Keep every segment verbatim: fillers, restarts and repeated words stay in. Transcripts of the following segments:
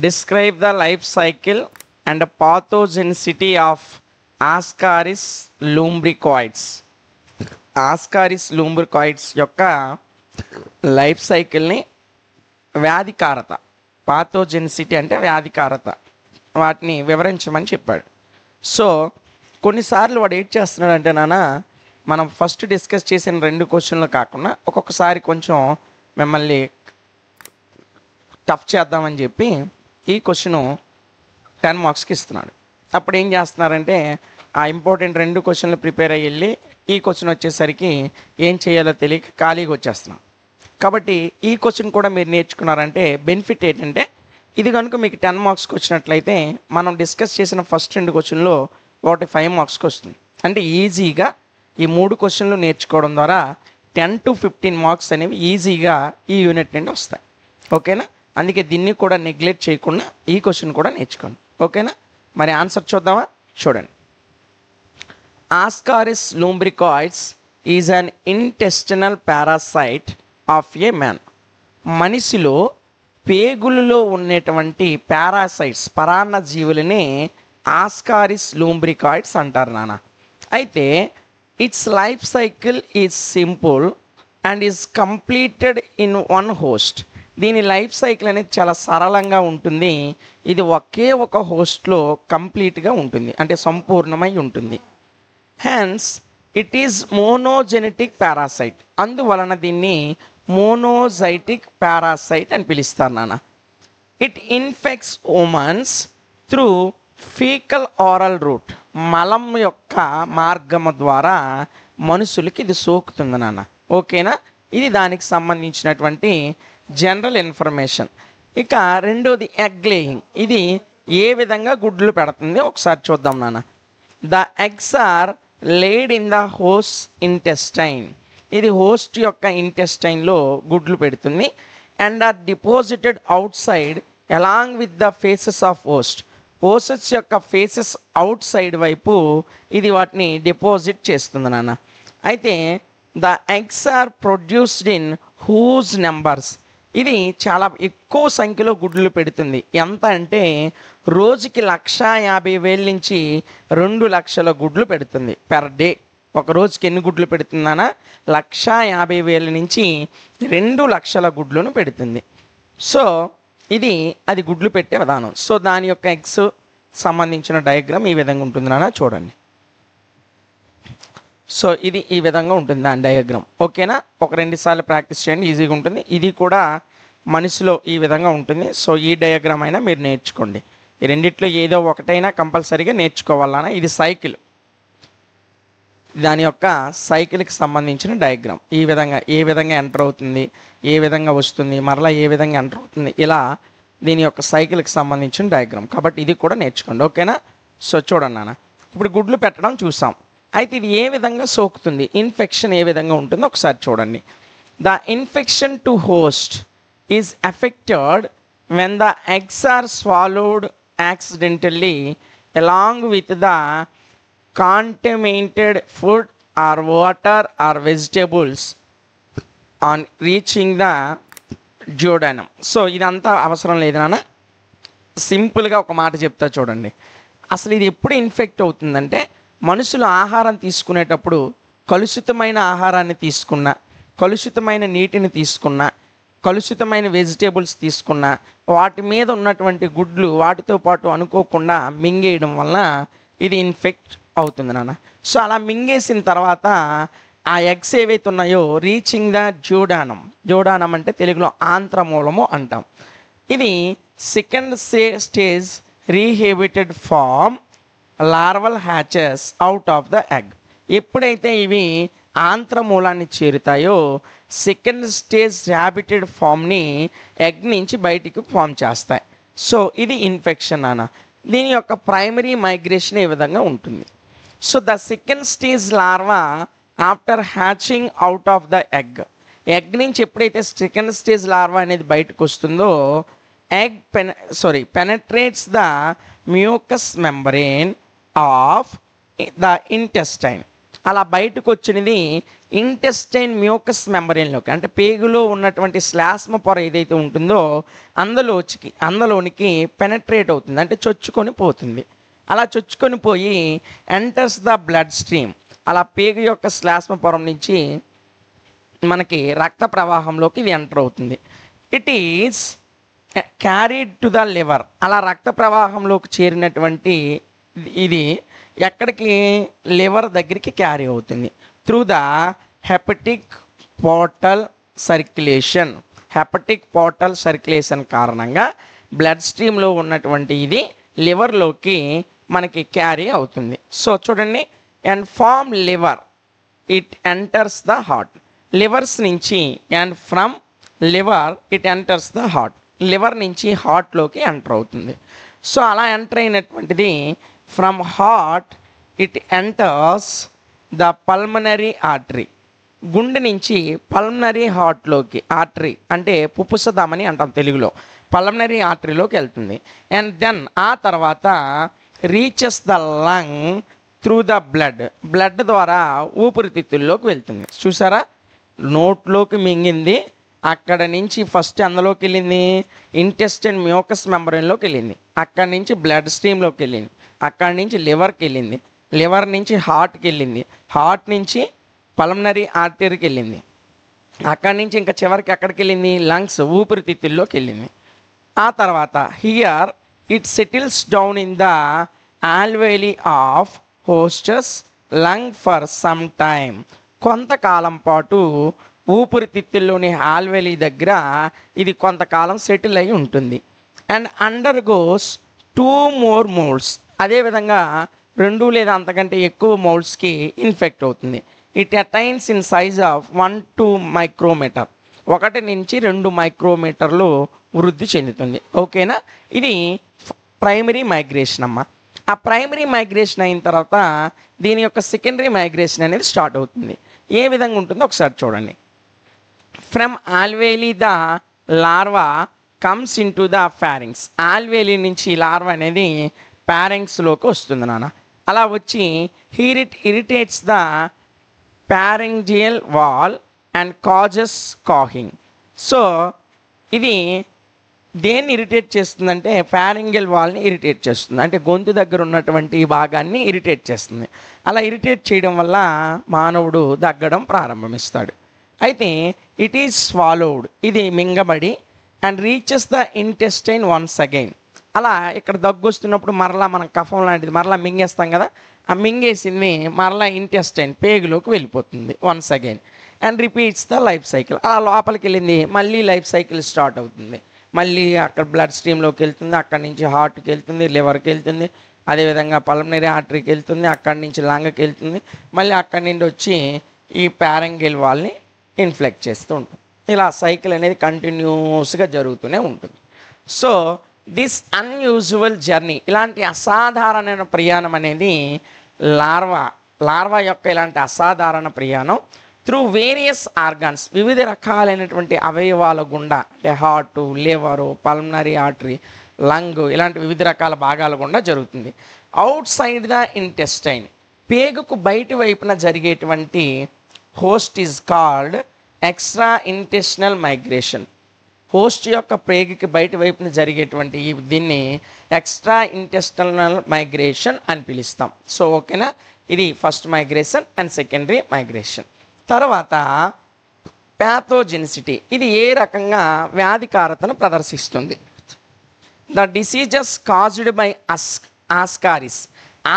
Describe the life cycle and pathogenicity of Ascaris lumbricoides. Ascaris lumbricoides యొక్క life సైకిల్ని, వ్యాధికారత, pathogenicity అంటే వ్యాధికారత, వాటిని వివరించమని చెప్పాడు. సో కొన్నిసార్లు వాడు ఏం చేస్తున్నాడు అంటే, నాన్న మనం ఫస్ట్ డిస్కస్ చేసిన రెండు క్వశ్చన్లు కాకుండా ఒక్కొక్కసారి కొంచెం మిమ్మల్ని టఫ్ చేద్దామని చెప్పి ఈ క్వశ్చను టెన్ మార్క్స్కి ఇస్తున్నాడు. అప్పుడు ఏం చేస్తున్నారంటే, ఆ ఇంపార్టెంట్ రెండు క్వశ్చన్లు ప్రిపేర్ అయ్యి వెళ్ళి ఈ క్వశ్చన్ వచ్చేసరికి ఏం చేయాలో తెలియక ఖాళీగా వచ్చేస్తున్నాం. కాబట్టి ఈ క్వశ్చన్ కూడా మీరు నేర్చుకున్నారంటే బెనిఫిట్ ఏంటంటే, ఇది కనుక మీకు టెన్ మార్క్స్కి వచ్చినట్లయితే మనం డిస్కస్ చేసిన ఫస్ట్ రెండు క్వశ్చన్లో ఒకటి ఫైవ్ మార్క్స్కి వస్తుంది. అంటే ఈజీగా ఈ మూడు క్వశ్చన్లు నేర్చుకోవడం ద్వారా టెన్ టు ఫిఫ్టీన్ మార్క్స్ అనేవి ఈజీగా ఈ యూనిట్ నుండి వస్తాయి. ఓకేనా? అందుకే దీన్ని కూడా నెగ్లెక్ట్ చేయకుండా ఈ క్వశ్చన్ కూడా నేర్చుకోండి. ఓకేనా? మరి ఆన్సర్ చూద్దామా? చూడండి. Ascaris lumbricoides is an intestinal parasite of a man. మనిషిలో పేగులలో ఉండేటువంటి పారాసైట్స్, పరాన్న జీవులని ఆస్కారిస్ లూంబ్రికాయిడ్స్ అంటారు నాన్న. అయితే its life cycle is simple and is completed in one host. దీని లైఫ్ సైకిల్ అనేది చాలా సరళంగా ఉంటుంది. ఇది ఒకే ఒక హోస్ట్లో కంప్లీట్గా ఉంటుంది, అంటే సంపూర్ణమై ఉంటుంది. Hence it is monogenetic parasite. అందువలన దీన్ని మోనోజైటిక్ పారాసైట్ అని పిలుస్తారు నాన్న. It infects humans through faecal oral route. మలం యొక్క మార్గము ద్వారా మనుషులకి ఇది సోకుతుంది నాన్న. ఓకేనా? ఇది దానికి సంబంధించినటువంటి జనరల్ ఇన్ఫర్మేషన్. ఇక రెండోది ఎగ్ లేయింగ్. ఇది ఏ విధంగా గుడ్లు పెడుతుంది ఒకసారి చూద్దాం నాన్న. The eggs are laid in the host intestine. ఇది హోస్ట్ యొక్క ఇంటెస్టైన్లో గుడ్లు పెడుతుంది. And are deposited outside along with the faeces of host. హోసెస్ యొక్క ఫేసెస్ అవుట్ సైడ్ వైపు ఇది వాటిని డిపాజిట్ చేస్తుంది నాన్న. అయితే the eggs are produced in huge numbers. ఇది చాలా ఎక్కువ సంఖ్యలో గుడ్లు పెడుతుంది. ఎంత అంటే రోజుకి లక్షా యాభై వేల నుంచి రెండు లక్షల గుడ్లు పెడుతుంది పెర్ డే. ఒక రోజుకి ఎన్ని గుడ్లు పెడుతుందనా? లక్షా యాభై వేల నుంచి రెండు లక్షల గుడ్లను పెడుతుంది. సో ఇది అది గుడ్లు పెట్టే విధానం. సో దాని యొక్క ఎగ్స్ సంబంధించిన డయాగ్రామ్ ఈ విధంగా ఉంటుంది నాన్న, చూడండి. సో ఇది ఈ విధంగా ఉంటుంది దాని డయాగ్రామ్. ఓకేనా? ఒక రెండు సార్లు ప్రాక్టీస్ చేయండి, ఈజీగా ఉంటుంది. ఇది కూడా మనిషిలో ఈ విధంగా ఉంటుంది. సో ఈ డయాగ్రామ్ అయినా మీరు నేర్చుకోండి. ఈ రెండిట్లో ఏదో ఒకటైనా కంపల్సరీగా నేర్చుకోవాలన్నా. ఇది సైకిల్, దాని యొక్క సైకిల్కి సంబంధించిన డయాగ్రామ్. ఈ విధంగా ఏ విధంగా ఎంటర్ అవుతుంది, ఏ విధంగా వస్తుంది, మరలా ఏ విధంగా ఎంటర్ అవుతుంది, ఇలా దీని యొక్క సైకిల్కి సంబంధించిన డయాగ్రామ్. కాబట్టి ఇది కూడా నేర్చుకోండి. ఓకేనా? సో చూడండి నాన్న, ఇప్పుడు గుడ్లు పెట్టడం చూసాం. అయితే ఇది ఏ విధంగా సోకుతుంది, ఇన్ఫెక్షన్ ఏ విధంగా ఉంటుందో ఒకసారి చూడండి. The infection to host is effected when the eggs are swallowed accidentally along with the contaminated food or water or vegetables on reaching the duodenum. So ఇదంతా అవసరం లేదు నాన్న. సింపుల్గా ఒక మాట చెప్తా చూడండి. అసలు ఇది ఎప్పుడు ఇన్ఫెక్ట్ అవుతుందంటే, మనుషులు ఆహారం తీసుకునేటప్పుడు కలుషితమైన ఆహారాన్ని తీసుకున్నా, కలుషితమైన నీటిని తీసుకున్నా, కలుషితమైన వెజిటేబుల్స్ తీసుకున్నా, వాటి మీద ఉన్నటువంటి గుడ్లు వాటితో పాటు అనుకోకుండా మింగేయడం వల్ల ఇది ఇన్ఫెక్ట్ అవుతుంది నాన్న. సో అలా మింగేసిన తర్వాత ఆ ఎగ్స్ ఏవైతే ఉన్నాయో రీచింగ్ ద డ్యూడానం. డ్యూడానం అంటే తెలుగులో ఆంత్రమూలము అంటాం. ఇది second stage రీహేబిటెడ్ form larval hatches out of the egg. ఎప్పుడైతే ఇవి ఆంత్రమూలాన్ని చేరుతాయో సెకండ్ స్టేజ్ హ్యాబిటెడ్ ఫామ్ని ఎగ్ నుంచి బయటికి ఫామ్ చేస్తాయి. సో ఇది ఇన్ఫెక్షన్ అన్న. దీని యొక్క ప్రైమరీ మైగ్రేషన్ ఈ విధంగా ఉంటుంది. So the second stage larva after hatching out of the egg. Egg నుంచి ఎప్పుడైతే సెకండ్ స్టేజ్ లార్వా అనేది బయటకు వస్తుందో egg pen sorry penetrates the mucous membrane of the intestine. అలా బయటకు వచ్చినది ఇంటెస్టైన్ మ్యూకస్ మెంబరీన్లోకి, అంటే పేగులో ఉన్నటువంటి శ్లాస్మ పొర ఏదైతే ఉంటుందో అందులోకి అందులోనికి పెనట్రేట్ అవుతుంది, అంటే చొచ్చుకొని పోతుంది. అలా చొచ్చుకొని పోయి ఎంటర్స్ ద బ్లడ్ స్ట్రీమ్, అలా పేగు యొక్క శ్లాస్మ పొరం నుంచి మనకి రక్త ప్రవాహంలోకి ఇది ఎంటర్ అవుతుంది. It is carried to the liver, అలా రక్త ప్రవాహంలోకి చేరినటువంటి ఇది ఎక్కడికి, లివర్ దగ్గరికి క్యారీ అవుతుంది through the hepatic portal circulation. Hepatic portal circulation కారణంగా బ్లడ్ స్ట్రీమ్లో ఉన్నటువంటి ఇది లివర్లోకి మనకి క్యారీ అవుతుంది. సో చూడండి, and from liver it enters the heart. Livers నుంచి and from liver it enters the heart, liver నుంచి హార్ట్లోకి ఎంటర్ అవుతుంది. సో అలా ఎంటర్ అయినటువంటిది from heart it enters the pulmonary artery. గుండె నుంచి పల్మనరీ హార్ట్లోకి, ఆర్టరీ అంటే పుప్పుస ధమని అంటాం తెలుగులో, పల్మనరీ ఆర్టరీలోకి వెళ్తుంది. అండ్ దెన్ ఆ తర్వాత reaches the lung through the blood, blood ద్వారా ఊపిరితిత్తుల్లోకి వెళ్తుంది. చూసారా, నోట్లోకి మింగింది, అక్కడ నుంచి ఫస్ట్ అందులోకి వెళ్ళింది, ఇంటెస్టైన్ మ్యూకస్ మెంబరీన్లోకి వెళ్ళింది, అక్కడి నుంచి బ్లడ్ స్ట్రీమ్లోకి వెళ్ళింది, అక్కడి నుంచి లివర్కి వెళ్ళింది, లివర్ నుంచి హార్ట్కి వెళ్ళింది, హార్ట్ నుంచి పల్మనరీ ఆర్టరీకి వెళ్ళింది, అక్కడి నుంచి ఇంకా చివరికి ఎక్కడికి వెళ్ళింది, లంగ్స్ ఊపిరితిత్తుల్లోకి వెళ్ళింది. ఆ తర్వాత here it settles down in the alveoli of host's lung for some time. కొంతకాలం పాటు ఊపిరితిత్తుల్లోని ఆల్వేలీ దగ్గర ఇది కొంతకాలం సెటిల్ అయి ఉంటుంది. And undergoes two more moults, అదేవిధంగా రెండు లేదా అంతకంటే ఎక్కువ మోల్డ్స్కి ఇన్ఫెక్ట్ అవుతుంది. It attains in size of one two micrometer, ఒకటి నుంచి రెండు మైక్రోమీటర్లు వృద్ధి చెందుతుంది. ఓకేనా, ఇది ప్రైమరీ మైగ్రేషన్ అమ్మ. ఆ ప్రైమరీ మైగ్రేషన్ అయిన తర్వాత దీని యొక్క సెకండరీ మైగ్రేషన్ అనేది స్టార్ట్ అవుతుంది. ఏ విధంగా ఉంటుందో ఒకసారి చూడండి. From alveoli the larva comes into the pharynx. Alveoli నుంచి లార్వా అనేది ప్యారింగ్స్లోకి వస్తుంది నాన్న. అలా వచ్చి here it irritates the pharyngeal wall and causes coughing. So ఇది దేన్ని ఇరిటేట్ చేస్తుందంటే ప్యారింగిల్ వాల్ని ఇరిటేట్ చేస్తుంది, అంటే గొంతు దగ్గర ఉన్నటువంటి ఈ భాగాన్ని ఇరిటేట్ చేస్తుంది. అలా ఇరిటేట్ చేయడం వల్ల మానవుడు దగ్గడం ప్రారంభమిస్తాడు. అయితే ఇట్ ఈజ్ స్వాలోడ్, ఇది మింగబడి and reaches the intestine once again. అలా ఇక్కడ దగ్గు వస్తున్నప్పుడు మరలా మనం కఫం లాంటిది మరలా మింగేస్తాం కదా, ఆ మింగేసింది మరలా ఇంటెస్టైన్ పేగులోకి వెళ్ళిపోతుంది once again and repeats the life cycle. అలా లోపలికి వెళ్ళింది, మళ్ళీ లైఫ్ సైకిల్ స్టార్ట్ అవుతుంది, మళ్ళీ అక్కడ బ్లడ్ స్ట్రీమ్లోకి వెళ్తుంది, అక్కడి నుంచి హార్ట్కి వెళ్తుంది, లివర్కి వెళ్తుంది, అదేవిధంగా పల్మనరీ ఆర్టరీకి వెళ్తుంది, అక్కడి నుంచి లంగ్కి వెళ్తుంది, మళ్ళీ అక్కడి నుండి వచ్చి ఈ ప్యారంగిల్ వాల్ని ఇన్ఫ్లెక్ట్ చేస్తూ ఉంటుంది. ఇలా సైకిల్ అనేది కంటిన్యూస్గా జరుగుతూనే ఉంటుంది. సో దిస్ అన్యూజువల్ జర్నీ, ఇలాంటి అసాధారణమైన ప్రయాణం అనేది లార్వా లార్వా యొక్క ఇలాంటి అసాధారణ ప్రయాణం త్రూ వేరియస్ ఆర్గాన్స్, వివిధ రకాలైనటువంటి అవయవాల గుండా, అంటే heart, liver, pulmonary artery, lung, ఇలాంటి వివిధ రకాల భాగాల గుండా జరుగుతుంది. అవుట్ సైడ్ ద ఇంటెస్టైన్, పేగుకు బయటి వైపున జరిగేటువంటి host is called extra intestinal migration. Host యొక్క పేగుకి బయటి వైపున జరిగేటువంటి ఈ దీన్ని ఎక్స్ట్రా ఇంటెస్టినల్ మైగ్రేషన్ అని పిలుస్తాం. సో ఓకేనా, ఇది first migration and secondary migration. తర్వాత ప్యాథోజెనిసిటీ, ఇది ఏ రకంగా వ్యాధికారతను ప్రదర్శిస్తుంది. The diseases caused by as Ascaris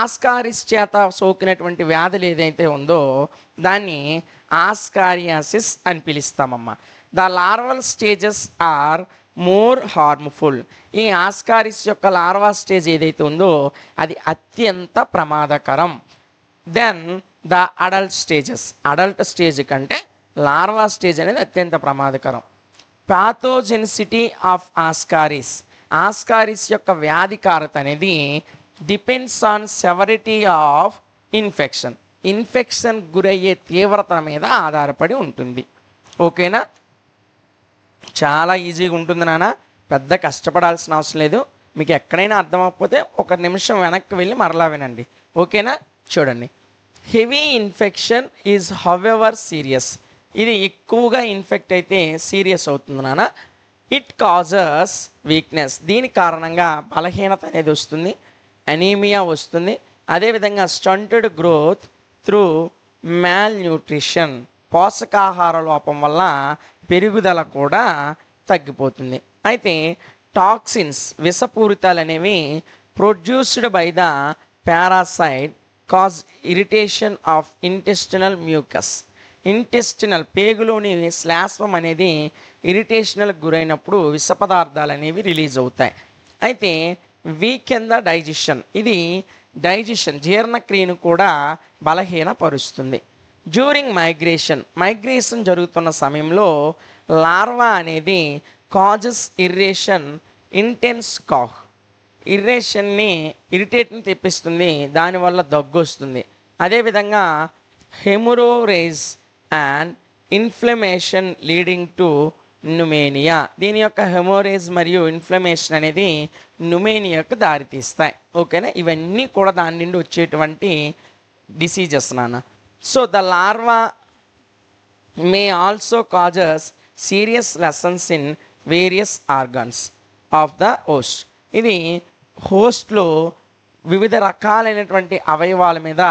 Ascaris చేత సోకినటువంటి వ్యాధులు ఏదైతే ఉందో దాన్ని ఆస్కారియాసిస్ అని పిలుస్తామమ్మ. The larval stages are more harmful. ఈ ఆస్కారిస్ యొక్క లార్వా స్టేజ్ ఏదైతే ఉందో అది అత్యంత ప్రమాదకరం. Then the adult stages, adult stage కంటే లార్వా స్టేజ్ అనేది అత్యంత ప్రమాదకరం. పాథోజెనిసిటీ ఆఫ్ ఆస్కారిస్, ఆస్కారిస్ యొక్క వ్యాధికారత అనేది depends on severity of infection, infection గురయ్యే తీవ్రత మీద ఆధారపడి ఉంటుంది. ఓకేనా, చాలా ఈజీగా ఉంటుంది నాన్న, పెద్ద కష్టపడాల్సిన అవసరం లేదు. మీకు ఎక్కడైనా అర్థం అవ్వకపోతే ఒక నిమిషం వెనక్కి వెళ్ళి మరలా వినండి. ఓకేనా, చూడండి. Heavy infection is however serious. ఇది ఎక్కువగా ఇన్ఫెక్ట్ అయితే సీరియస్ అవుతుంది నాన్న. It causes weakness. దీని కారణంగా బలహీనత అనేది వస్తుంది, అనీమియా వస్తుంది. అదేవిధంగా stunted growth through malnutrition, పోషకాహార లోపం వల్ల పెరుగుదల కూడా తగ్గిపోతుంది. అయితే టాక్సిన్స్, విషపూరితాలు అనేవి produced by the parasite cause irritation of intestinal mucus. Intestinal, పేగులోని శ్లాష్మం అనేది ఇరిటేషన్లకు గురైనప్పుడు విష పదార్థాలు అనేవి రిలీజ్ అవుతాయి. అయితే వీకెన్ ద డైజెషన్. ఇది డైజెషన్, జీర్ణక్రియను కూడా బలహీనపరుస్తుంది. డ్యూరింగ్ మైగ్రేషన్, మైగ్రేషన్ జరుగుతున్న సమయంలో లార్వా అనేది కాజెస్ ఇర్రేషన్, ఇంటెన్స్ కాఫ్. ఇర్రేషన్ని, ఇరిటేట్ని తెప్పిస్తుంది, దానివల్ల దగ్గు వస్తుంది. అదేవిధంగా haemorrhage and inflammation leading to pneumonia. దీని యొక్క హెమోరేజ్ మరియు ఇన్ఫ్లమేషన్ అనేది న్యుమేనియాకు దారితీస్తాయి. ఓకేనా, ఇవన్నీ కూడా దాని నుండి వచ్చేటువంటి డిసీజెస్ నాన్న. So the larva may also causes serious lesions in various organs of the host. ఇది హోస్ట్లో వివిధ రకాలైనటువంటి అవయవాల మీద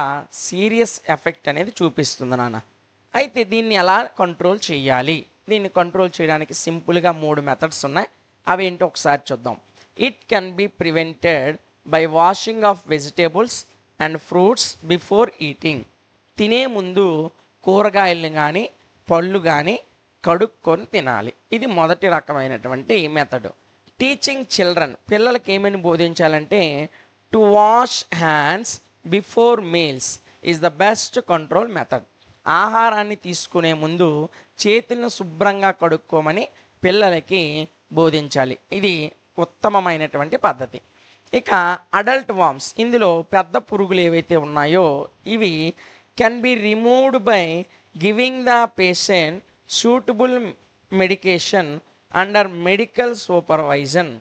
సీరియస్ ఎఫెక్ట్ అనేది చూపిస్తుంది నాన్న. అయితే దీన్ని ఎలా కంట్రోల్ చేయాలి? దీన్ని కంట్రోల్ చేయడానికి సింపుల్గా మూడు మెథడ్స్ ఉన్నాయి. అవి ఏంటో ఒకసారి చూద్దాం. It can be prevented by washing of vegetables and fruits before eating. తినే ముందు కూరగాయలను కానీ పళ్ళు కానీ కడుక్కొని తినాలి. ఇది మొదటి రకమైనటువంటి మెథడ్. టీచింగ్ చిల్డ్రన్, పిల్లలకి ఏమని బోధించాలంటే to wash hands before meals is the best control method. ఆహారాన్ని తీసుకునే ముందు చేతులను శుభ్రంగా కడుక్కోమని పిల్లలకి బోధించాలి. ఇది ఉత్తమమైనటువంటి పద్ధతి. ఇక అడల్ట్ వార్మ్స్, ఇందులో పెద్ద పురుగులు ఏవైతే ఉన్నాయో ఇవి can be removed by giving the patient suitable medication under medical supervision.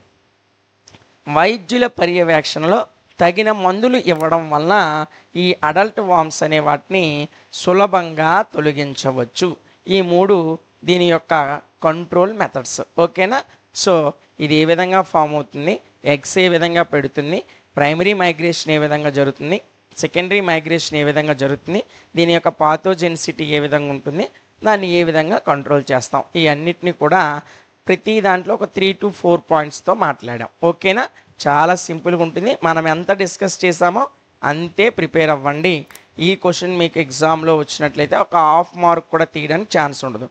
వైద్యుల పర్యవేక్షణలో తగిన మందులు ఇవ్వడం వల్ల ఈ అడల్ట్ వార్మ్స్ అనే వాటిని సులభంగా తొలగించవచ్చు. ఈ మూడు దీని యొక్క కంట్రోల్ మెథడ్స్. ఓకేనా, సో ఇది ఏ విధంగా ఫామ్ అవుతుంది, ఎగ్స్ ఏ విధంగా పెడుతుంది, ప్రైమరీ మైగ్రేషన్ ఏ విధంగా జరుగుతుంది, సెకండరీ మైగ్రేషన్ ఏ విధంగా జరుగుతుంది, దీని యొక్క పాథోజెన్సిటీ ఏ విధంగా ఉంటుంది, దాన్ని ఏ విధంగా కంట్రోల్ చేస్తాం, ఈ అన్నిటినీ కూడా ప్రతి దాంట్లో ఒక త్రీ టు ఫోర్ పాయింట్స్తో మాట్లాడాం. ఓకేనా, చాలా సింపుల్గా ఉంటుంది. మనం ఎంత డిస్కస్ చేసామో అంతే ప్రిపేర్ అవ్వండి. ఈ క్వశ్చన్ మీకు ఎగ్జామ్లో వచ్చినట్లయితే ఒక హాఫ్ మార్క్ కూడా తీయడానికి ఛాన్స్ ఉండదు.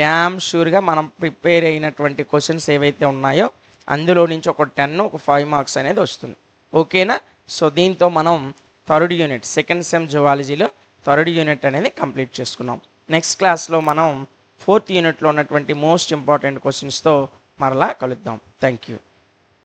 డ్యామ్ షూర్గా మనం ప్రిపేర్ అయినటువంటి క్వశ్చన్స్ ఏవైతే ఉన్నాయో అందులో నుంచి ఒక టెన్, ఒక ఫైవ్ మార్క్స్ అనేది వస్తుంది. ఓకేనా, సో దీంతో మనం థర్డ్ యూనిట్, సెకండ్ సెమ్ జువాలజీలో థర్డ్ యూనిట్ అనేది కంప్లీట్ చేసుకున్నాం. నెక్స్ట్ క్లాస్లో మనం ఫోర్త్ యూనిట్లో ఉన్నటువంటి మోస్ట్ ఇంపార్టెంట్ క్వశ్చన్స్తో మరలా కలుద్దాం. Thank you.